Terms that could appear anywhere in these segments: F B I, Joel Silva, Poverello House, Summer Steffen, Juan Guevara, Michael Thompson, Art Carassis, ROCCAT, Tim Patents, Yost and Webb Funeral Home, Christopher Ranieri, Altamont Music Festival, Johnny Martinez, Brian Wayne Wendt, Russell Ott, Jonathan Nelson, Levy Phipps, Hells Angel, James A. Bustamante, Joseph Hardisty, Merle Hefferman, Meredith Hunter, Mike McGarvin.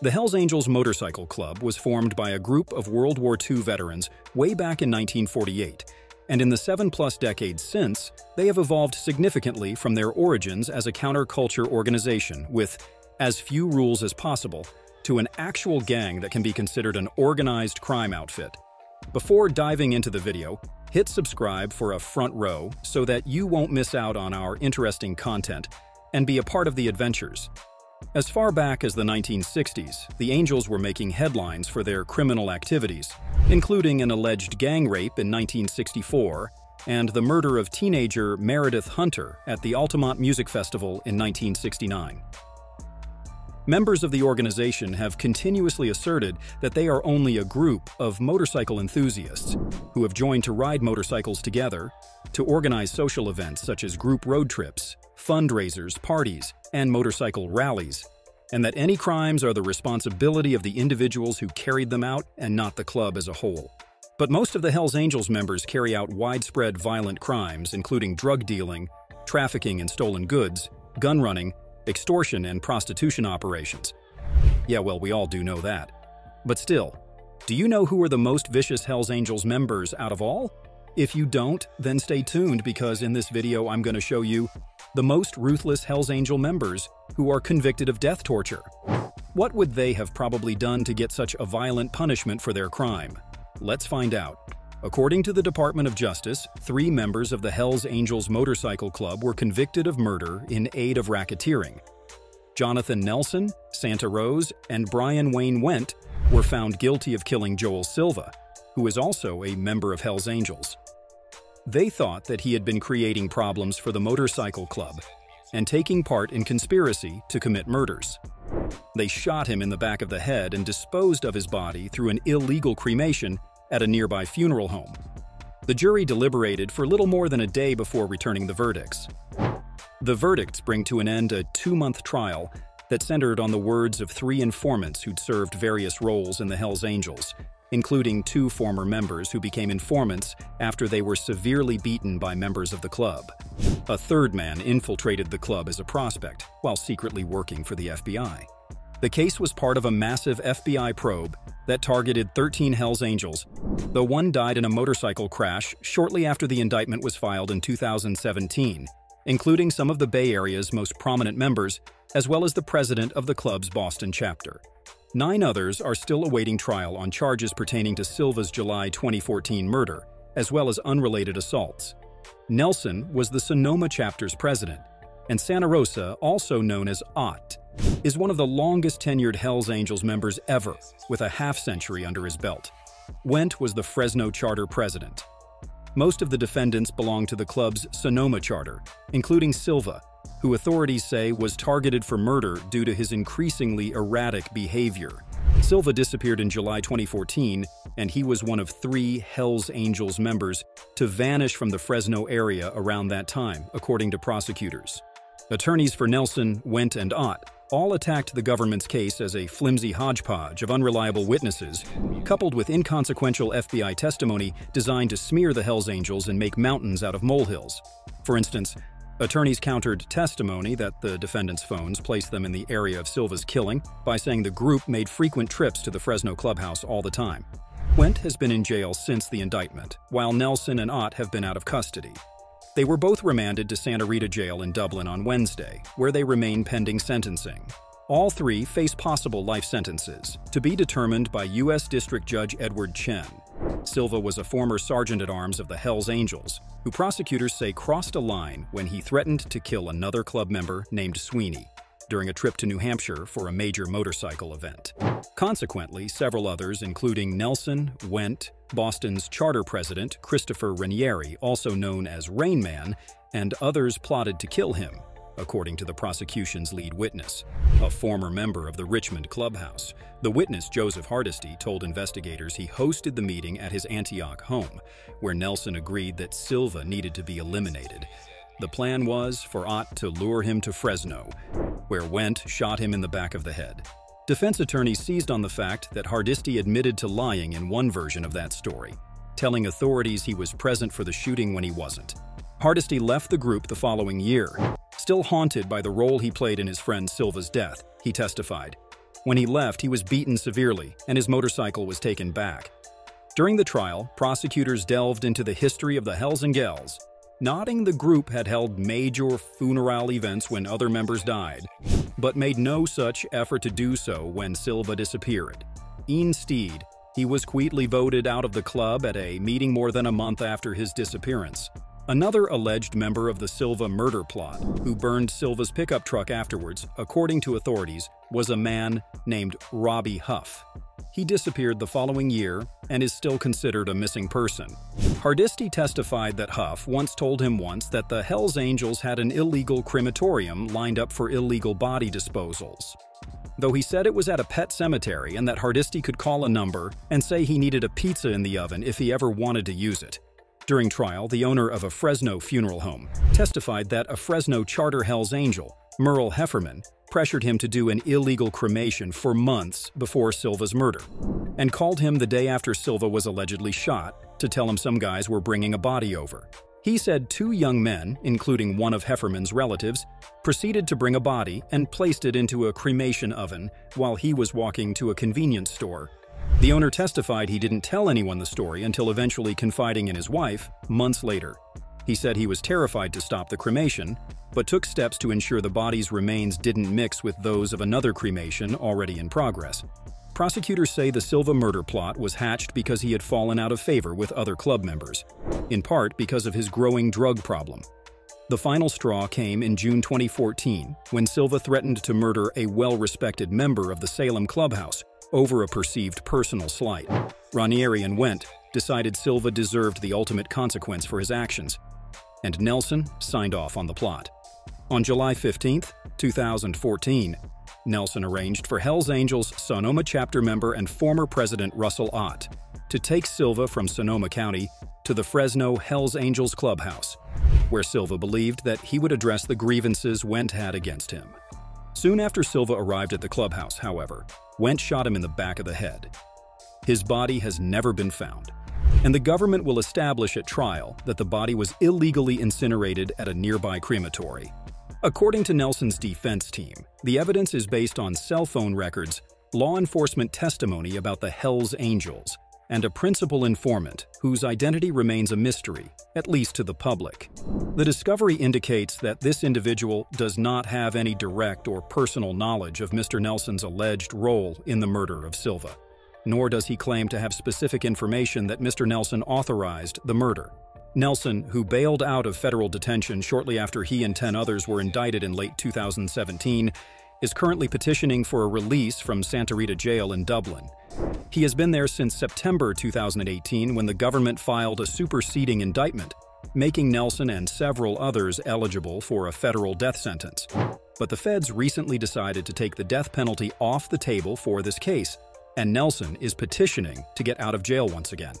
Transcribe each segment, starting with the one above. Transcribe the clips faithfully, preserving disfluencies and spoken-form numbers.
The Hells Angels Motorcycle Club was formed by a group of World War Two veterans way back in nineteen forty-eight, and in the seven-plus decades since, they have evolved significantly from their origins as a counterculture organization with as few rules as possible to an actual gang that can be considered an organized crime outfit. Before diving into the video, hit subscribe for a front row so that you won't miss out on our interesting content and be a part of the adventures. As far back as the nineteen sixties, the Angels were making headlines for their criminal activities, including an alleged gang rape in nineteen sixty-four and the murder of teenager Meredith Hunter at the Altamont Music Festival in nineteen sixty-nine. Members of the organization have continuously asserted that they are only a group of motorcycle enthusiasts who have joined to ride motorcycles together, to organize social events such as group road trips, fundraisers, parties, and motorcycle rallies, and that any crimes are the responsibility of the individuals who carried them out and not the club as a whole. But most of the Hells Angels members carry out widespread violent crimes, including drug dealing, trafficking in stolen goods, gun running, extortion, and prostitution operations. Yeah, well, we all do know that. But still, do you know who are the most vicious Hells Angels members out of all? If you don't, then stay tuned, because in this video I'm going to show you the most ruthless Hells Angel members who are convicted of death torture. What would they have probably done to get such a violent punishment for their crime? Let's find out. According to the Department of Justice, three members of the Hells Angels Motorcycle Club were convicted of murder in aid of racketeering. Jonathan Nelson, Santa Rose, and Brian Wayne Wendt were found guilty of killing Joel Silva, who is also a member of Hells Angels. They thought that he had been creating problems for the motorcycle club and taking part in conspiracy to commit murders. They shot him in the back of the head and disposed of his body through an illegal cremation at a nearby funeral home. The jury deliberated for little more than a day before returning the verdicts. The verdicts bring to an end a two-month trial that centered on the words of three informants who'd served various roles in the Hells Angels, including two former members who became informants after they were severely beaten by members of the club. A third man infiltrated the club as a prospect while secretly working for the F B I. The case was part of a massive F B I probe that targeted thirteen Hells Angels, though one died in a motorcycle crash shortly after the indictment was filed in two thousand seventeen, including some of the Bay Area's most prominent members, as well as the president of the club's Boston chapter. Nine others are still awaiting trial on charges pertaining to Silva's July twenty fourteen murder, as well as unrelated assaults. Nelson was the Sonoma chapter's president, and Santa Rosa, also known as Ott, is one of the longest-tenured Hells Angels members ever, with a half-century under his belt. Wendt was the Fresno charter president. Most of the defendants belong to the club's Sonoma charter, including Silva, who authorities say was targeted for murder due to his increasingly erratic behavior. Silva disappeared in July twenty fourteen, and he was one of three Hells Angels members to vanish from the Fresno area around that time, according to prosecutors. Attorneys for Nelson, Wendt, and Ott all attacked the government's case as a flimsy hodgepodge of unreliable witnesses, coupled with inconsequential F B I testimony designed to smear the Hells Angels and make mountains out of molehills. For instance, attorneys countered testimony that the defendants' phones placed them in the area of Silva's killing by saying the group made frequent trips to the Fresno clubhouse all the time. Wendt has been in jail since the indictment, while Nelson and Ott have been out of custody. They were both remanded to Santa Rita Jail in Dublin on Wednesday, where they remain pending sentencing. All three face possible life sentences, to be determined by U S District Judge Edward Chen. Silva was a former sergeant-at-arms of the Hells Angels, who prosecutors say crossed a line when he threatened to kill another club member named Sweeney during a trip to New Hampshire for a major motorcycle event. Consequently, several others, including Nelson, Wendt, Boston's charter president Christopher Ranieri, also known as Rain Man, and others plotted to kill him, according to the prosecution's lead witness, a former member of the Richmond clubhouse. The witness, Joseph Hardisty, told investigators he hosted the meeting at his Antioch home, where Nelson agreed that Silva needed to be eliminated. The plan was for Ott to lure him to Fresno, where Wendt shot him in the back of the head. Defense attorneys seized on the fact that Hardisty admitted to lying in one version of that story, telling authorities he was present for the shooting when he wasn't. Hardisty left the group the following year, still haunted by the role he played in his friend Silva's death, he testified. When he left, he was beaten severely, and his motorcycle was taken back. During the trial, prosecutors delved into the history of the Hells Angels, noting the group had held major funeral events when other members died, but made no such effort to do so when Silva disappeared. Instead, he was quietly voted out of the club at a meeting more than a month after his disappearance. Another alleged member of the Silva murder plot, who burned Silva's pickup truck afterwards, according to authorities, was a man named Robbie Huff. He disappeared the following year and is still considered a missing person. Hardisty testified that Huff once told him once that the Hells Angels had an illegal crematorium lined up for illegal body disposals, though he said it was at a pet cemetery and that Hardisty could call a number and say he needed a pizza in the oven if he ever wanted to use it. During trial, the owner of a Fresno funeral home testified that a Fresno charter Hells Angel, Merle Hefferman, pressured him to do an illegal cremation for months before Silva's murder, and called him the day after Silva was allegedly shot to tell him some guys were bringing a body over. He said two young men, including one of Hefferman's relatives, proceeded to bring a body and placed it into a cremation oven while he was walking to a convenience store. The owner testified he didn't tell anyone the story until eventually confiding in his wife months later. He said he was terrified to stop the cremation, but took steps to ensure the body's remains didn't mix with those of another cremation already in progress. Prosecutors say the Silva murder plot was hatched because he had fallen out of favor with other club members, in part because of his growing drug problem. The final straw came in June twenty fourteen, when Silva threatened to murder a well-respected member of the Salem clubhouse over a perceived personal slight. Ranieri and Wendt decided Silva deserved the ultimate consequence for his actions, and Nelson signed off on the plot. On July fifteenth, two thousand fourteen, Nelson arranged for Hells Angels Sonoma chapter member and former president Russell Ott to take Silva from Sonoma County to the Fresno Hells Angels clubhouse, where Silva believed that he would address the grievances Wendt had against him. Soon after Silva arrived at the clubhouse, however, Wendt shot him in the back of the head. His body has never been found, and the government will establish at trial that the body was illegally incinerated at a nearby crematory. According to Nelson's defense team, the evidence is based on cell phone records, law enforcement testimony about the Hells Angels, and a principal informant whose identity remains a mystery, at least to the public. The discovery indicates that this individual does not have any direct or personal knowledge of Mister Nelson's alleged role in the murder of Silva, nor does he claim to have specific information that Mister Nelson authorized the murder. Nelson, who bailed out of federal detention shortly after he and ten others were indicted in late two thousand seventeen, is currently petitioning for a release from Santa Rita Jail in Dublin. He has been there since September two thousand eighteen, when the government filed a superseding indictment, making Nelson and several others eligible for a federal death sentence. But the feds recently decided to take the death penalty off the table for this case, and Nelson is petitioning to get out of jail once again.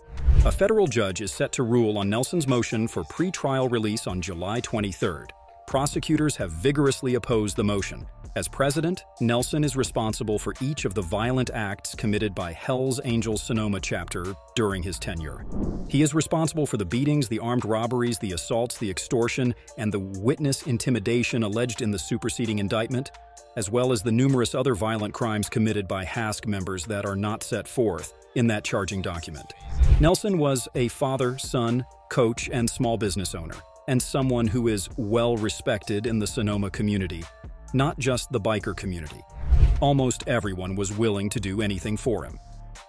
A federal judge is set to rule on Nelson's motion for pretrial release on July twenty-third. Prosecutors have vigorously opposed the motion. As president, Nelson is responsible for each of the violent acts committed by Hells Angels Sonoma chapter during his tenure. He is responsible for the beatings, the armed robberies, the assaults, the extortion, and the witness intimidation alleged in the superseding indictment, as well as the numerous other violent crimes committed by H A S C members that are not set forth in that charging document. Nelson was a father, son, coach, and small business owner, and someone who is well respected in the Sonoma community, not just the biker community. Almost everyone was willing to do anything for him.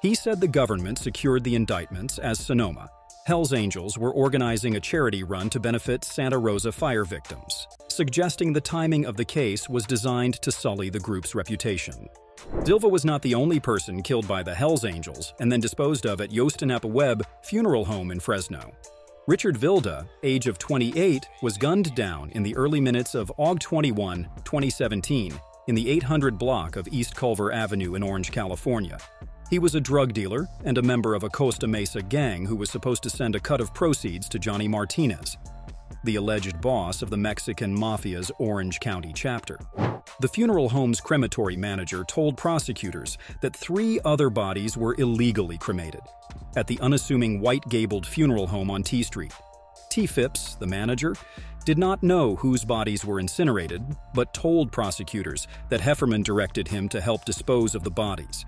He said the government secured the indictments as Sonoma Hells Angels were organizing a charity run to benefit Santa Rosa fire victims, suggesting the timing of the case was designed to sully the group's reputation. Silva was not the only person killed by the Hells Angels and then disposed of at Yost and Webb Funeral Home in Fresno. Richard Vilda, age of twenty-eight, was gunned down in the early minutes of August twenty-first, twenty seventeen, in the eight hundred block of East Culver Avenue in Orange, California. He was a drug dealer and a member of a Costa Mesa gang who was supposed to send a cut of proceeds to Johnny Martinez, the alleged boss of the Mexican Mafia's Orange County chapter. The funeral home's crematory manager told prosecutors that three other bodies were illegally cremated at the unassuming white-gabled funeral home on T Street. T Phipps, the manager, did not know whose bodies were incinerated, but told prosecutors that Hefferman directed him to help dispose of the bodies.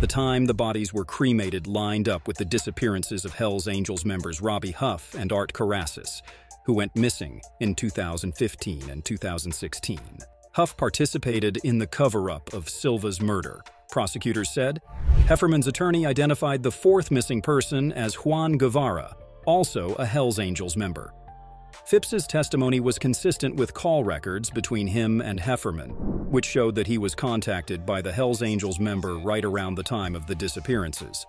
The time the bodies were cremated lined up with the disappearances of Hells Angels members Robbie Huff and Art Carassis, who went missing in two thousand fifteen and two thousand sixteen. Huff participated in the cover-up of Silva's murder, prosecutors said. Hefferman's attorney identified the fourth missing person as Juan Guevara, also a Hells Angels member. Phipps' testimony was consistent with call records between him and Hefferman, which showed that he was contacted by the Hells Angels member right around the time of the disappearances.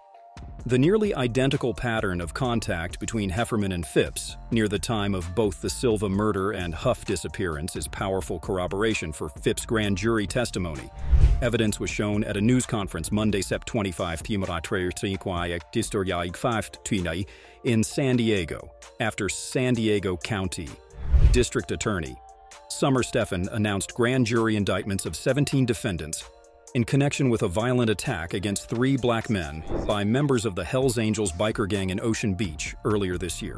The nearly identical pattern of contact between Hefferman and Phipps near the time of both the Silva murder and Huff disappearance is powerful corroboration for Phipps' grand jury testimony. Evidence was shown at a news conference Monday, September twenty-fifth in San Diego, after San Diego County District Attorney Summer Steffen announced grand jury indictments of seventeen defendants in connection with a violent attack against three black men by members of the Hells Angels biker gang in Ocean Beach earlier this year.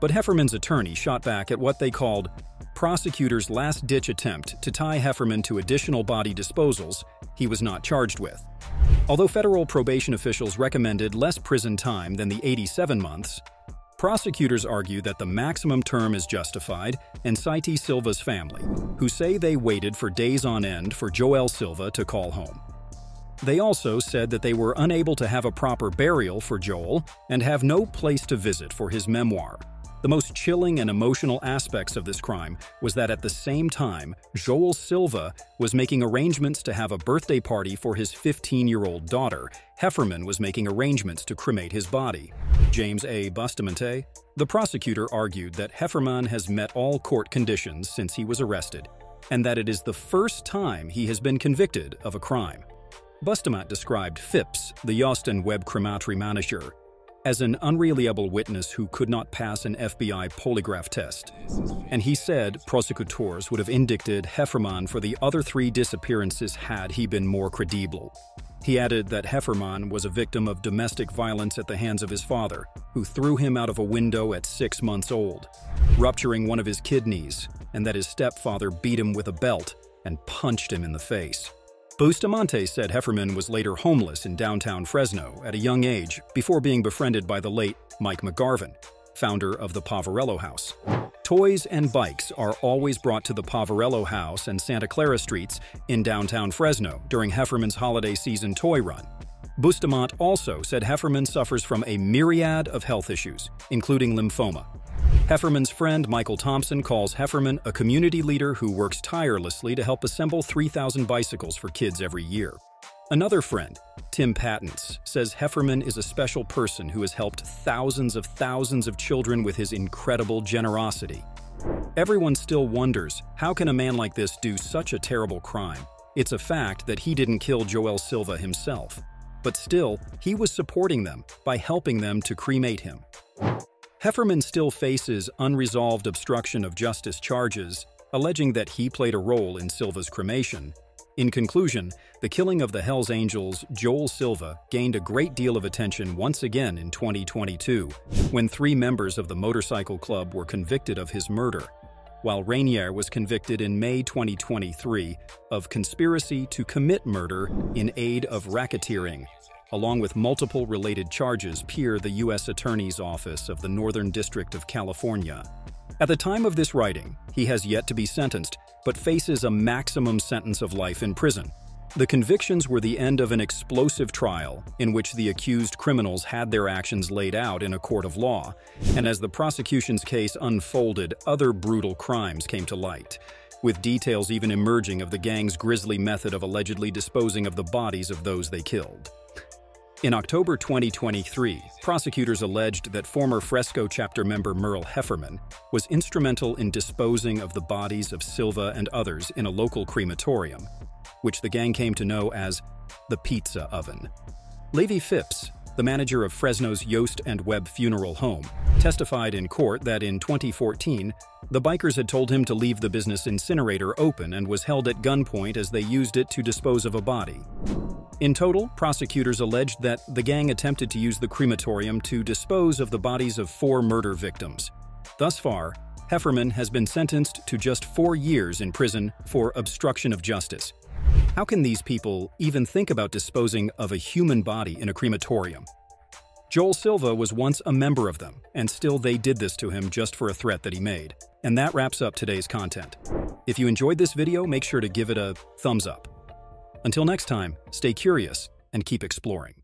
But Hefferman's attorney shot back at what they called prosecutors' last-ditch attempt to tie Hefferman to additional body disposals he was not charged with. Although federal probation officials recommended less prison time than the eighty-seven months, prosecutors argue that the maximum term is justified and cite Silva's family, who say they waited for days on end for Joel Silva to call home. They also said that they were unable to have a proper burial for Joel and have no place to visit for his memoir. The most chilling and emotional aspects of this crime was that at the same time, Joel Silva was making arrangements to have a birthday party for his fifteen-year-old daughter. Hefferman was making arrangements to cremate his body. James A. Bustamante, the prosecutor, argued that Hefferman has met all court conditions since he was arrested and that it is the first time he has been convicted of a crime. Bustamante described Phipps, the Yost and Webb crematory manager, as an unreliable witness who could not pass an F B I polygraph test. And he said prosecutors would have indicted Hefferman for the other three disappearances had he been more credible. He added that Hefferman was a victim of domestic violence at the hands of his father, who threw him out of a window at six months old, rupturing one of his kidneys, and that his stepfather beat him with a belt and punched him in the face. Bustamante said Hefferman was later homeless in downtown Fresno at a young age before being befriended by the late Mike McGarvin, founder of the Poverello House. Toys and bikes are always brought to the Poverello House and Santa Clara streets in downtown Fresno during Hefferman's holiday season toy run. Bustamante also said Hefferman suffers from a myriad of health issues, including lymphoma. Hefferman's friend Michael Thompson calls Hefferman a community leader who works tirelessly to help assemble three thousand bicycles for kids every year. Another friend, Tim Patents, says Hefferman is a special person who has helped thousands of thousands of children with his incredible generosity. Everyone still wonders, how can a man like this do such a terrible crime? It's a fact that he didn't kill Joel Silva himself, but still, he was supporting them by helping them to cremate him. Hefferman still faces unresolved obstruction of justice charges, alleging that he played a role in Silva's cremation. In conclusion, the killing of the Hells Angels' Joel Silva gained a great deal of attention once again in twenty twenty-two, when three members of the motorcycle club were convicted of his murder, while Ranieri was convicted in May twenty twenty-three of conspiracy to commit murder in aid of racketeering, along with multiple related charges per the U S Attorney's Office of the Northern District of California. At the time of this writing, he has yet to be sentenced, but faces a maximum sentence of life in prison. The convictions were the end of an explosive trial in which the accused criminals had their actions laid out in a court of law, and as the prosecution's case unfolded, other brutal crimes came to light, with details even emerging of the gang's grisly method of allegedly disposing of the bodies of those they killed. In October twenty twenty-three, prosecutors alleged that former Fresno chapter member Merle Hefferman was instrumental in disposing of the bodies of Silva and others in a local crematorium, which the gang came to know as the Pizza Oven. Levy Phipps, the manager of Fresno's Yost and Webb Funeral Home, testified in court that in twenty fourteen, the bikers had told him to leave the business incinerator open and was held at gunpoint as they used it to dispose of a body. In total, prosecutors alleged that the gang attempted to use the crematorium to dispose of the bodies of four murder victims. Thus far, Hefferman has been sentenced to just four years in prison for obstruction of justice. How can these people even think about disposing of a human body in a crematorium? Joel Silva was once a member of them, and still they did this to him just for a threat that he made. And that wraps up today's content. If you enjoyed this video, make sure to give it a thumbs up. Until next time, stay curious and keep exploring.